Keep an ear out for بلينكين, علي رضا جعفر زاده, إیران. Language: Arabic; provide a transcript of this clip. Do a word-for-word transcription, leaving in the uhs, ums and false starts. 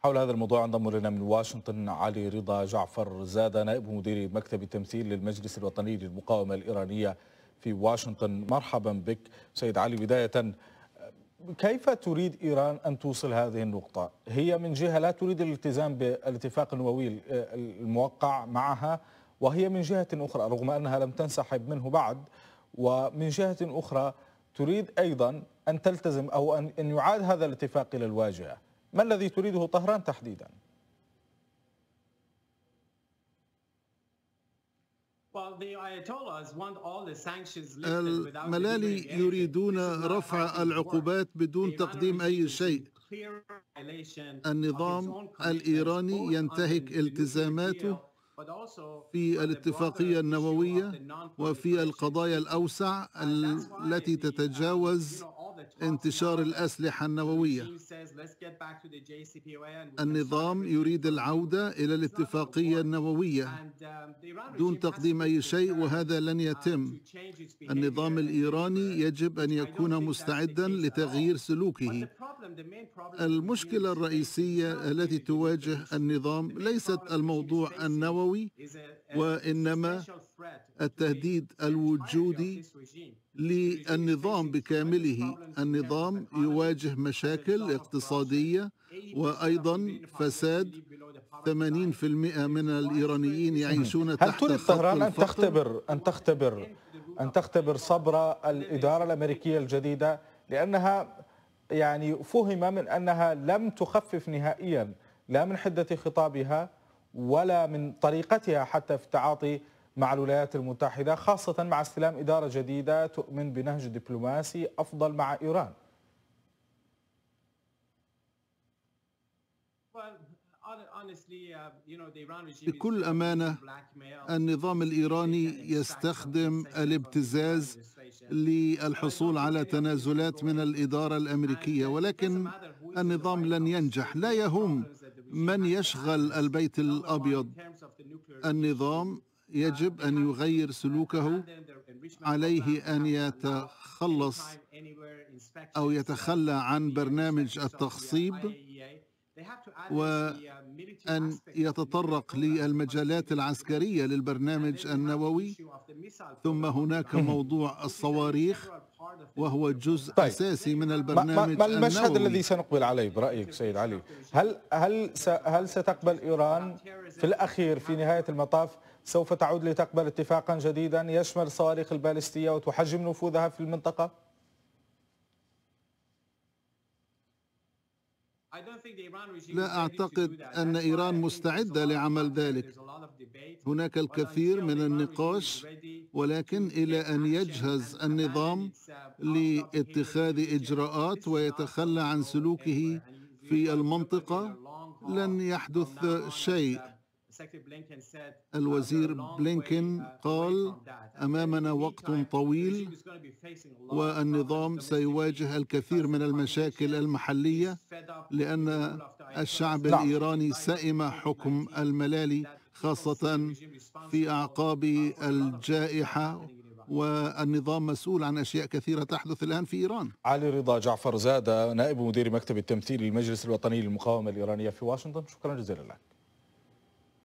حول هذا الموضوع انضم لنا من واشنطن علي رضا جعفر زاده، نائب مدير مكتب التمثيل للمجلس الوطني للمقاومه الايرانيه في واشنطن. مرحبا بك سيد علي. بدايه، كيف تريد ايران ان توصل هذه النقطه؟ هي من جهه لا تريد الالتزام بالاتفاق النووي الموقع معها، وهي من جهه اخرى رغم انها لم تنسحب منه بعد، ومن جهه اخرى تريد ايضا ان تلتزم او ان ان يعاد هذا الاتفاق الى الواجهه. ما الذي تريده طهران تحديدا؟ الملالي يريدون رفع العقوبات بدون تقديم أي شيء. النظام الإيراني ينتهك التزاماته في الاتفاقية النووية وفي القضايا الأوسع التي تتجاوز انتشار الأسلحة النووية. النظام يريد العودة إلى الاتفاقية النووية دون تقديم أي شيء، وهذا لن يتم. النظام الإيراني يجب أن يكون مستعدا لتغيير سلوكه. المشكلة الرئيسية التي تواجه النظام ليست الموضوع النووي، وإنما التهديد الوجودي للنظام بكامله. النظام يواجه مشاكل اقتصادية وأيضا فساد. ثمانين بالمئة من الإيرانيين يعيشون تحت خط الفقر. هل تريد طهران أن تختبر أن تختبر أن تختبر صبر الإدارة الأمريكية الجديدة؟ لأنها يعني فهم من أنها لم تخفف نهائيا لا من حدة خطابها ولا من طريقتها حتى في التعاطي مع الولايات المتحدة، خاصة مع استلام إدارة جديدة تؤمن بنهج دبلوماسي أفضل مع إيران. بكل أمانة، النظام الإيراني يستخدم الابتزاز للحصول على تنازلات من الإدارة الأمريكية، ولكن النظام لن ينجح. لا يهم من يشغل البيت الأبيض. النظام يجب أن يغير سلوكه. عليه أن يتخلص أو يتخلى عن برنامج التخصيب، وأن يتطرق للمجالات العسكرية للبرنامج النووي. ثم هناك موضوع الصواريخ، وهو جزء طيب. أساسي من البرنامج ما النووي. ما المشهد الذي سنقبل عليه برأيك سيد علي؟ هل هل هل ستقبل إيران في الأخير في نهاية المطاف سوف تعود لتقبل اتفاقا جديدا يشمل الصواريخ البالستية وتحجم نفوذها في المنطقة؟ لا أعتقد أن إيران مستعدة لعمل ذلك. هناك الكثير من النقاش، ولكن إلى أن يجهز النظام لاتخاذ إجراءات ويتخلى عن سلوكه في المنطقة لن يحدث شيء. الوزير بلينكين قال أمامنا وقت طويل، والنظام سيواجه الكثير من المشاكل المحلية لأن الشعب الإيراني سئم حكم الملالي، خاصة في أعقاب الجائحة، والنظام مسؤول عن أشياء كثيرة تحدث الآن في إيران. علي رضا جعفر زاده، نائب مدير مكتب التمثيل للمجلس الوطني للمقاومة الإيرانية في واشنطن، شكرا جزيلا لك.